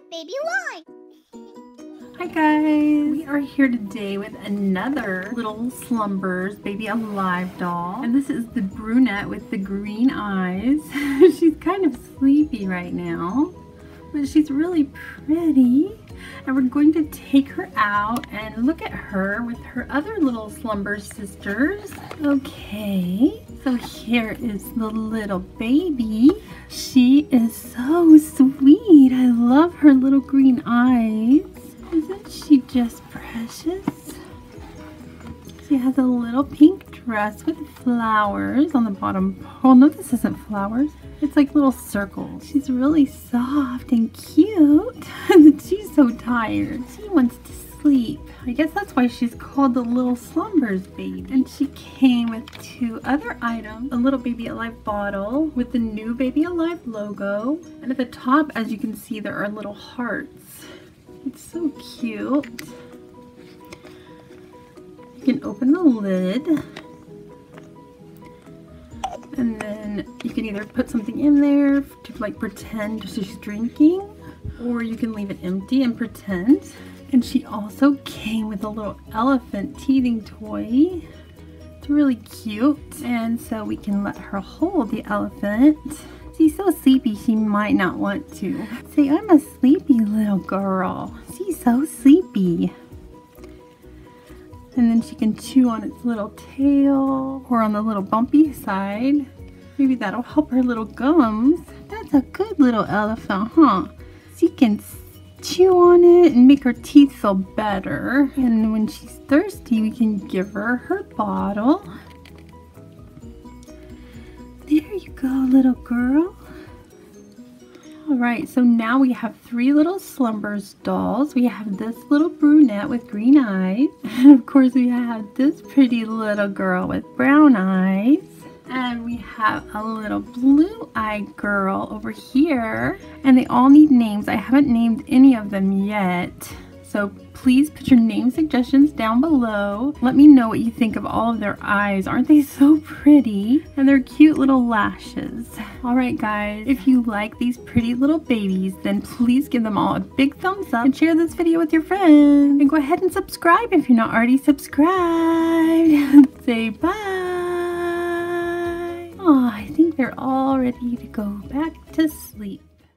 with Baby Alive. Hi guys, we are here today with another Lil Slumbers Baby Alive doll. And this is the brunette with the green eyes. She's kind of sleepy right now, but she's really pretty. And we're going to take her out and look at her with her other little slumber sisters. Okay, so here is the little baby. She is so sweet. I love her little green eyes. Isn't she just precious? She has a little pink dress with flowers on the bottom. Oh no, this isn't flowers. It's like little circles. She's really soft and cute. She's so tired. She wants to sleep. I guess that's why she's called the Lil Slumbers baby. And she came with two other items. A little Baby Alive bottle with the new Baby Alive logo. And at the top, as you can see, there are little hearts. It's so cute. You can open the lid. And then you can either put something in there to like pretend she's drinking, or you can leave it empty and pretend. And she also came with a little elephant teething toy. It's really cute. And so we can let her hold the elephant. She's so sleepy she might not want to. Say, I'm a sleepy little girl. She's so sleepy. And then she can chew on its little tail or on the little bumpy side. Maybe that'll help her little gums. That's a good little elephant, huh? She can chew on it and make her teeth feel better. And when she's thirsty, we can give her her bottle. There you go, little girl. Alright, so now we have three Lil Slumbers dolls. We have this little brunette with green eyes. And of course we have this pretty little girl with brown eyes. And we have a little blue-eyed girl over here. And they all need names. I haven't named any of them yet. So please put your name suggestions down below. Let me know what you think of all of their eyes. Aren't they so pretty? And their cute little lashes. All right guys, if you like these pretty little babies, then please give them all a big thumbs up and share this video with your friends. And go ahead and subscribe if you're not already subscribed. Say bye. Oh, I think they're all ready to go back to sleep.